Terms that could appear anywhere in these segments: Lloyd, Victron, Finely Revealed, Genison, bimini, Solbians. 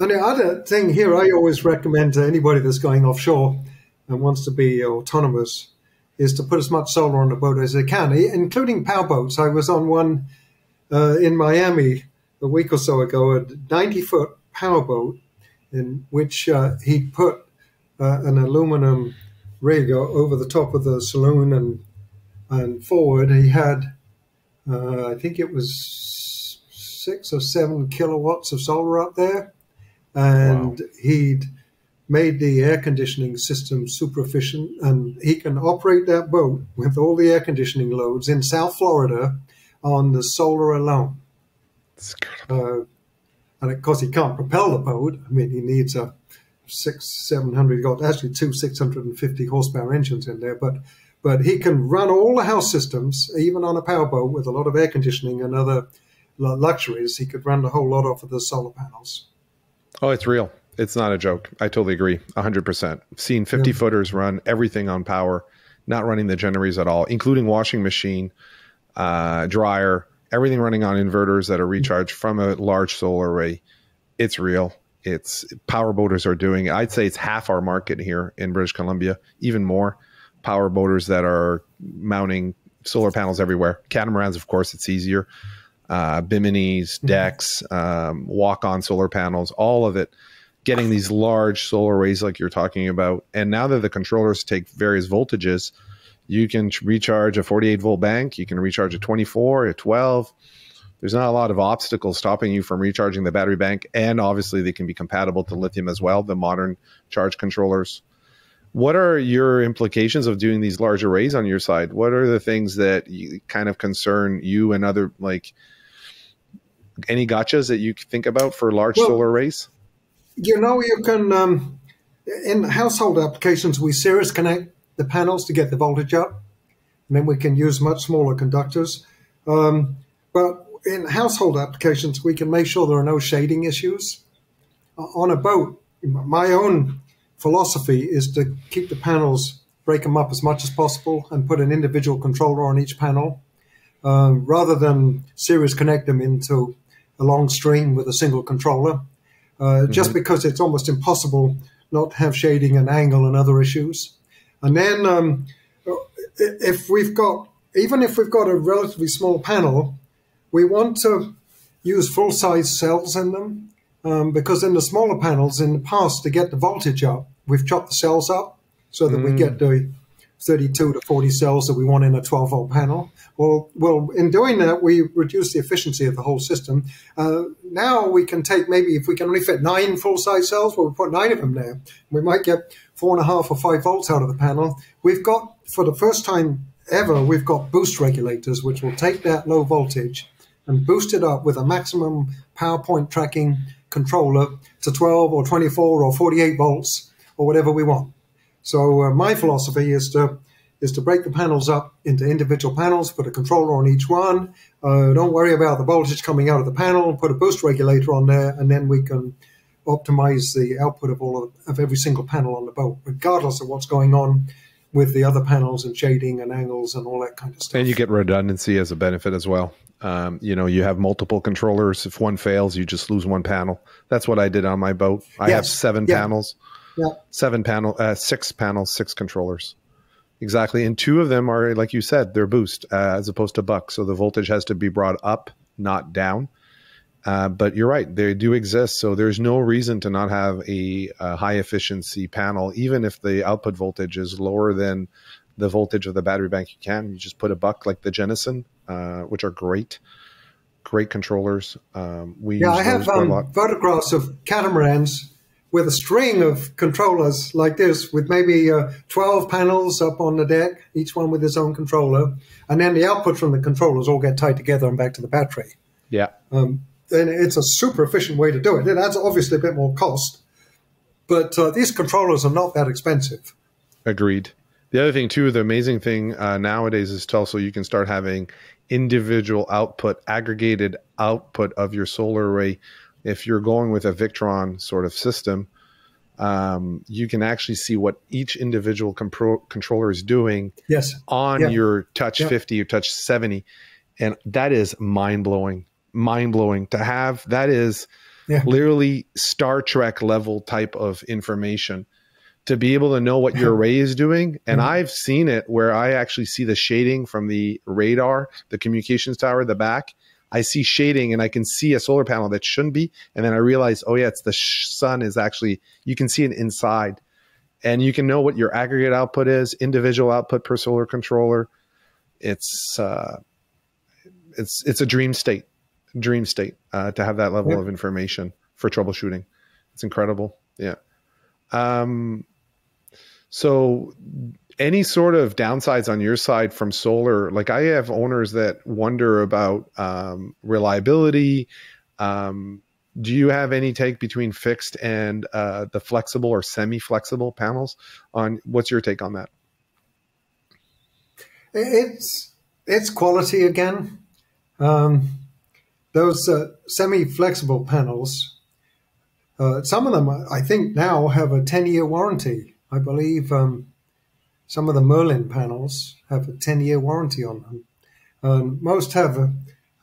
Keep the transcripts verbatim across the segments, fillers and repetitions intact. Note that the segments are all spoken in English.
And the other thing here I always recommend to anybody that's going offshore and wants to be autonomous is to put as much solar on the boat as they can, including powerboats. I was on one uh, in Miami a week or so ago, a ninety-foot powerboat in which uh, he put uh, an aluminum rig over the top of the saloon, and and forward he had, uh, I think it was six or seven kilowatts of solar up there. And wow. He'd made the air conditioning system super efficient, and he can operate that boat with all the air conditioning loads in South Florida on the solar alone. Uh, and of course, he can't propel the boat. I mean, he needs a six, seven hundred, got actually two six hundred and fifty horsepower engines in there. But but he can run all the house systems, even on a powerboat with a lot of air conditioning and other luxuries. He could run the whole lot off of the solar panels. Oh, it's real. It's not a joke. I totally agree. one hundred percent. I've seen fifty footers run everything on power, not running the generators at all, including washing machine, uh, dryer, everything running on inverters that are recharged from a large solar array. It's real. It's power boaters are doing it. I'd say it's half our market here in British Columbia, even more power boaters that are mounting solar panels everywhere. Catamarans, of course, it's easier. Uh, biminis, decks, um, walk-on solar panels, all of it, getting these large solar arrays like you're talking about. And now that the controllers take various voltages, you can recharge a forty-eight volt bank, you can recharge a twenty-four, a twelve. There's not a lot of obstacles stopping you from recharging the battery bank, and obviously they can be compatible to lithium as well, the modern charge controllers. What are your implications of doing these large arrays on your side? What are the things that you, kind of concern you and other, like, any gotchas that you think about for large well, solar arrays? You know, you can, um, in household applications, we series connect the panels to get the voltage up, and then we can use much smaller conductors. Um, but in household applications, we can make sure there are no shading issues. Uh, on a boat, my own philosophy is to keep the panels, break them up as much as possible, and put an individual controller on each panel, uh, rather than series connect them into a long string with a single controller, uh, mm-hmm. just because it's almost impossible not to have shading and angle and other issues. And then um, if we've got, even if we've got a relatively small panel, we want to use full-size cells in them, um, because in the smaller panels in the past, to get the voltage up, we've chopped the cells up so that mm. we get the thirty-two to forty cells that we want in a twelve volt panel. Well, well, in doing that, we reduce the efficiency of the whole system. Uh, now we can take, maybe if we can only fit nine full-size cells, well, we put nine of them there. We might get four and a half or five volts out of the panel. We've got, for the first time ever, we've got boost regulators, which will take that low voltage and boost it up with a maximum PowerPoint tracking controller to twelve or twenty-four or forty-eight volts or whatever we want. So uh, my philosophy is to is to break the panels up into individual panels, put a controller on each one. Uh, don't worry about the voltage coming out of the panel. Put a boost regulator on there, and then we can optimize the output of all of, of every single panel on the boat, regardless of what's going on with the other panels and shading and angles and all that kind of stuff. And you get redundancy as a benefit as well. Um, you know, you have multiple controllers. If one fails, you just lose one panel. That's what I did on my boat. I yes. have seven yeah. panels. Yeah. Seven panel, uh, six panels, six controllers. Exactly. And two of them are, like you said, they're boost uh, as opposed to buck. So the voltage has to be brought up, not down. Uh, but you're right, they do exist. So there's no reason to not have a, a high efficiency panel, even if the output voltage is lower than the voltage of the battery bank. You can, you just put a buck like the Genison, uh, which are great, great controllers. Um, we yeah, I have um, photographs of catamarans with a string of controllers like this, with maybe uh, twelve panels up on the deck, each one with its own controller, and then the output from the controllers all get tied together and back to the battery. Yeah. Um, and it's a super efficient way to do it. It adds obviously a bit more cost, but uh, these controllers are not that expensive. Agreed. The other thing too, the amazing thing uh, nowadays is also you can start having individual output, aggregated output of your solar array. If you're going with a Victron sort of system, um, you can actually see what each individual controller is doing yes. on yeah. your touch yeah. fifty or touch seventy. And that is mind blowing, mind blowing to have. That is yeah. literally Star Trek level type of information to be able to know what your array is doing. And mm-hmm. I've seen it where I actually see the shading from the radar, the communications tower, the back. I see shading and I can see a solar panel that shouldn't be. And then I realize, oh yeah, it's the sun is actually, you can see it inside. And you can know what your aggregate output is, individual output per solar controller. It's uh, it's it's a dream state, dream state uh, to have that level yep. of information for troubleshooting. It's incredible, yeah. Um, so any sort of downsides on your side from solar? Like I have owners that wonder about um, reliability. Um, do you have any take between fixed and uh, the flexible or semi-flexible panels? On what's your take on that? It's it's quality again. Um, those uh, semi-flexible panels, uh, some of them I think now have a ten-year warranty. I believe um, some of the Merlin panels have a ten-year warranty on them. Um, most have a,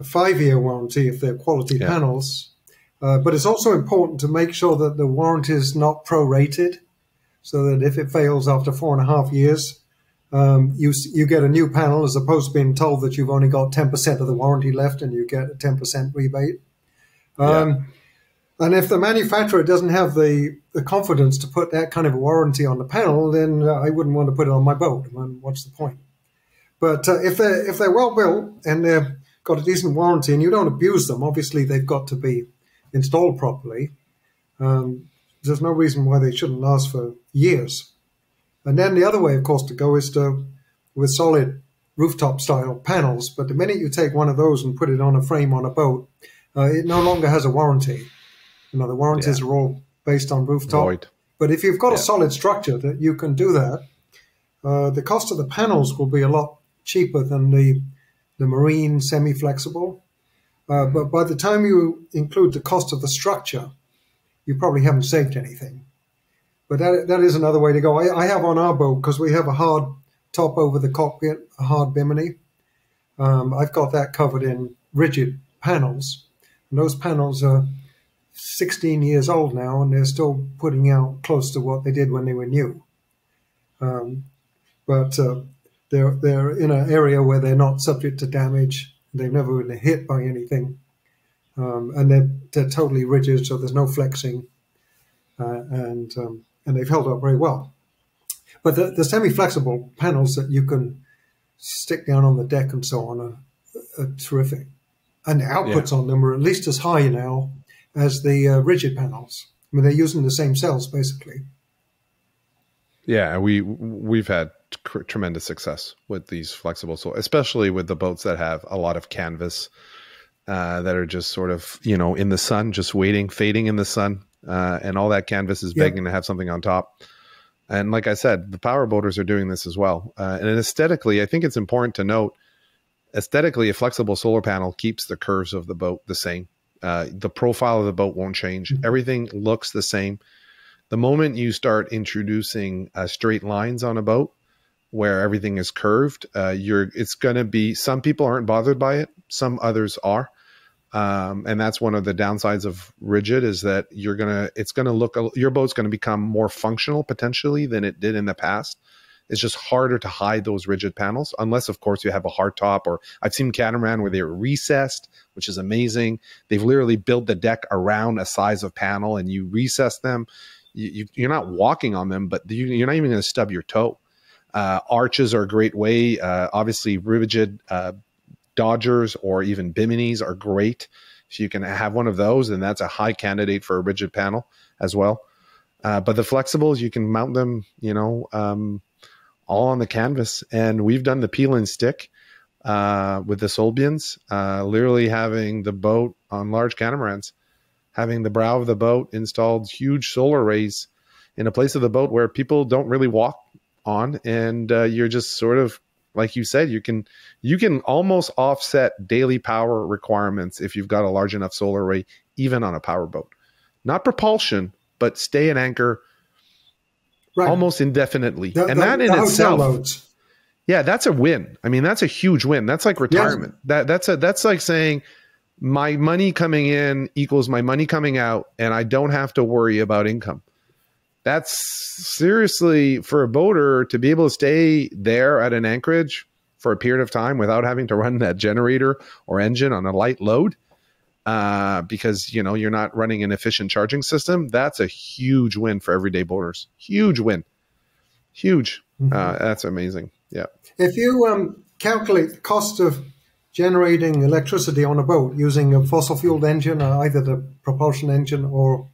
a five-year warranty if they're quality yeah. panels. Uh, but it's also important to make sure that the warranty is not prorated, so that if it fails after four and a half years, Um, you, you get a new panel as opposed to being told that you've only got ten percent of the warranty left and you get a ten percent rebate. Um, yeah. And if the manufacturer doesn't have the, the confidence to put that kind of a warranty on the panel, then uh, I wouldn't want to put it on my boat. And what's the point? But uh, if, they're, if they're well built and they've got a decent warranty and you don't abuse them, obviously they've got to be installed properly. Um, there's no reason why they shouldn't last for years. And then the other way, of course, to go is to with solid rooftop-style panels. But the minute you take one of those and put it on a frame on a boat, uh, it no longer has a warranty. You know, the warranties yeah. are all based on rooftop. Lloyd. But if you've got yeah. a solid structure that you can do that, uh, the cost of the panels will be a lot cheaper than the, the marine semi-flexible. Uh, but by the time you include the cost of the structure, you probably haven't saved anything. But that, that is another way to go. I, I have on our boat, because we have a hard top over the cockpit, a hard bimini. Um, I've got that covered in rigid panels. And those panels are sixteen years old now, and they're still putting out close to what they did when they were new. Um, but uh, they're, they're in an area where they're not subject to damage. They've never been hit by anything. Um, and they're, they're totally rigid, so there's no flexing. Uh, and um, and they've held up very well. But the, the semi-flexible panels that you can stick down on the deck and so on are, are terrific. And the outputs yeah. on them are at least as high now as the uh, rigid panels. I mean, they're using the same cells, basically. Yeah, we, we've had cr tremendous success with these flexible solar, especially with the boats that have a lot of canvas uh, that are just sort of, you know, in the sun, just waiting, fading in the sun. Uh, and all that canvas is begging yep. to have something on top. And like I said, the power boaters are doing this as well. Uh, and aesthetically, I think it's important to note, aesthetically, a flexible solar panel keeps the curves of the boat the same. Uh, the profile of the boat won't change. Mm-hmm. Everything looks the same. The moment you start introducing uh, straight lines on a boat where everything is curved, uh, you're it's going to be, some people aren't bothered by it. Some others are. Um, and that's one of the downsides of rigid is that you're going to, it's going to look, your boat's going to become more functional potentially than it did in the past. It's just harder to hide those rigid panels, unless of course you have a hard top, or I've seen catamaran where they were recessed, which is amazing. They've literally built the deck around a size of panel and you recess them. You, you, you're not walking on them, but you, you're not even going to stub your toe. Uh, arches are a great way. Uh, obviously rigid, uh, Dodgers or even biminis are great. If you can have one of those, then that's a high candidate for a rigid panel as well. Uh, but the flexibles, you can mount them, you know, um, all on the canvas. And we've done the peel and stick uh, with the Solbians, uh, literally having the boat on large catamarans, having the brow of the boat installed huge solar arrays in a place of the boat where people don't really walk on. And uh, you're just sort of, like you said, you can you can almost offset daily power requirements if you've got a large enough solar array, even on a power boat. Not propulsion, but stay in anchor right. almost indefinitely. The, and the, that in itself, loads. yeah, that's a win. I mean, that's a huge win. That's like retirement. Yes. That that's a that's like saying, my money coming in equals my money coming out, and I don't have to worry about income. That's seriously, for a boater to be able to stay there at an anchorage for a period of time without having to run that generator or engine on a light load, uh, because, you know, you're not running an efficient charging system. That's a huge win for everyday boaters. Huge win. Huge. Mm-hmm. Uh, that's amazing. Yeah. If you um, calculate the cost of generating electricity on a boat using a fossil fueled engine, or either the propulsion engine or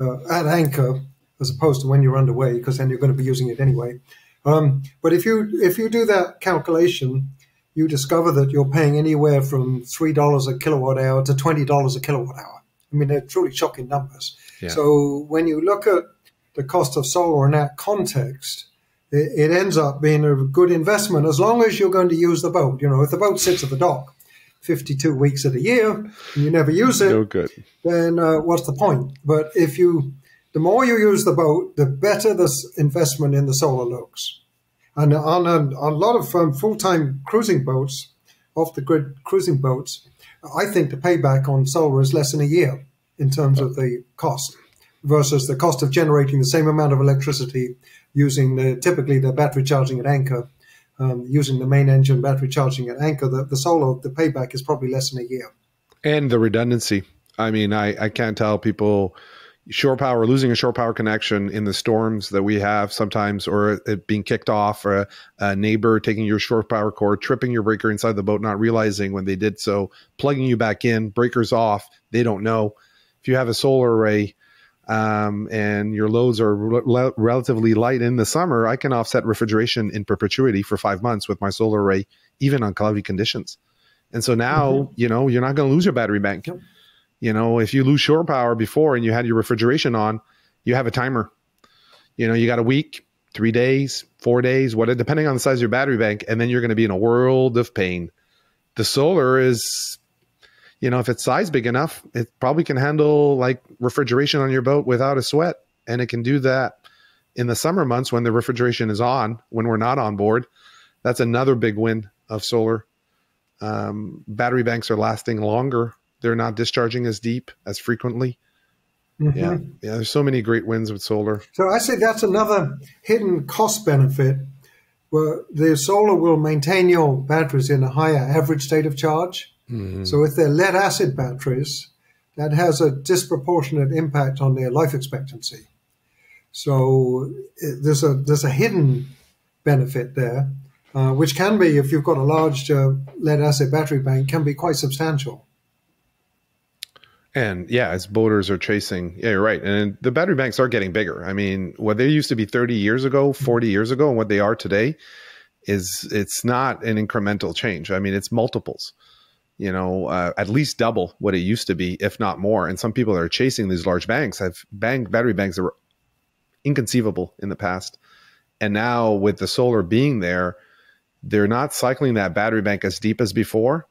uh, at anchor, as opposed to when you're underway, because then you're going to be using it anyway. Um, but if you if you do that calculation, you discover that you're paying anywhere from three dollars a kilowatt hour to twenty dollars a kilowatt hour. I mean, they're truly shocking numbers. Yeah. So when you look at the cost of solar in that context, it ends up being a good investment as long as you're going to use the boat. You know, if the boat sits at the dock fifty-two weeks of the year and you never use it, no good. Then uh, what's the point? But if you, the more you use the boat, the better this investment in the solar looks. And on a, on a lot of um, full-time cruising boats, off-the-grid cruising boats, I think the payback on solar is less than a year in terms of the cost, versus the cost of generating the same amount of electricity using the, typically the battery charging at anchor, um, using the main engine battery charging at anchor, the, the solar, the payback is probably less than a year. And the redundancy. I mean, I, I can't tell people shore power, losing a shore power connection in the storms that we have sometimes, or it being kicked off, or a, a neighbor taking your shore power cord, tripping your breaker inside the boat, not realizing when they did so, plugging you back in, breakers off, they don't know. If you have a solar array, Um, and your loads are re relatively light in the summer, I can offset refrigeration in perpetuity for five months with my solar array, even on cloudy conditions. And so now, mm-hmm. you know, you're not going to lose your battery bank. Yep. You know, if you lose shore power before and you had your refrigeration on, you have a timer. You know, you got a week, three days, four days, what, depending on the size of your battery bank, and then you're going to be in a world of pain. The solar is... You know, if it's size big enough, it probably can handle like refrigeration on your boat without a sweat. And it can do that in the summer months when the refrigeration is on, when we're not on board. That's another big win of solar. Um, battery banks are lasting longer. They're not discharging as deep, as frequently. Mm-hmm. Yeah. Yeah. There's so many great wins with solar. So I say that's another hidden cost benefit, where the solar will maintain your batteries in a higher average state of charge. Mm-hmm. So if they're lead acid batteries, that has a disproportionate impact on their life expectancy. So it, there's a there's a hidden benefit there, uh, which can be, if you've got a large uh, lead acid battery bank, can be quite substantial. And yeah, as boaters are chasing, yeah, you're right. And the battery banks are getting bigger. I mean, what they used to be thirty years ago, forty years ago, and what they are today is it's not an incremental change. I mean, it's multiples. You know, uh, at least double what it used to be, if not more. And some people that are chasing these large banks have bank battery banks that were inconceivable in the past. And now with the solar being there, they're not cycling that battery bank as deep as before.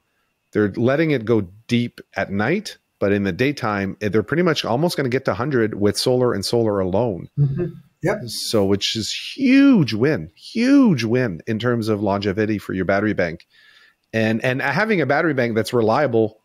They're letting it go deep at night, but in the daytime, they're pretty much almost going to get to one hundred with solar and solar alone. Mm-hmm. Yep. So, which is huge win, huge win in terms of longevity for your battery bank. And, and having a battery bank that's reliable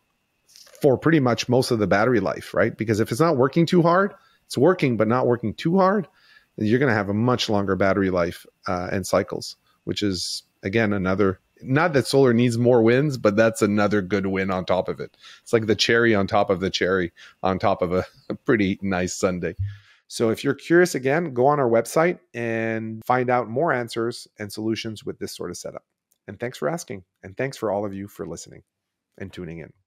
for pretty much most of the battery life, right? Because if it's not working too hard, it's working but not working too hard, then you're going to have a much longer battery life uh, and cycles, which is, again, another, not that solar needs more wins, but that's another good win on top of it. It's like the cherry on top of the cherry on top of a, a pretty nice sundae. So if you're curious, again, go on our website and find out more answers and solutions with this sort of setup. And thanks for asking. And thanks for all of you for listening and tuning in.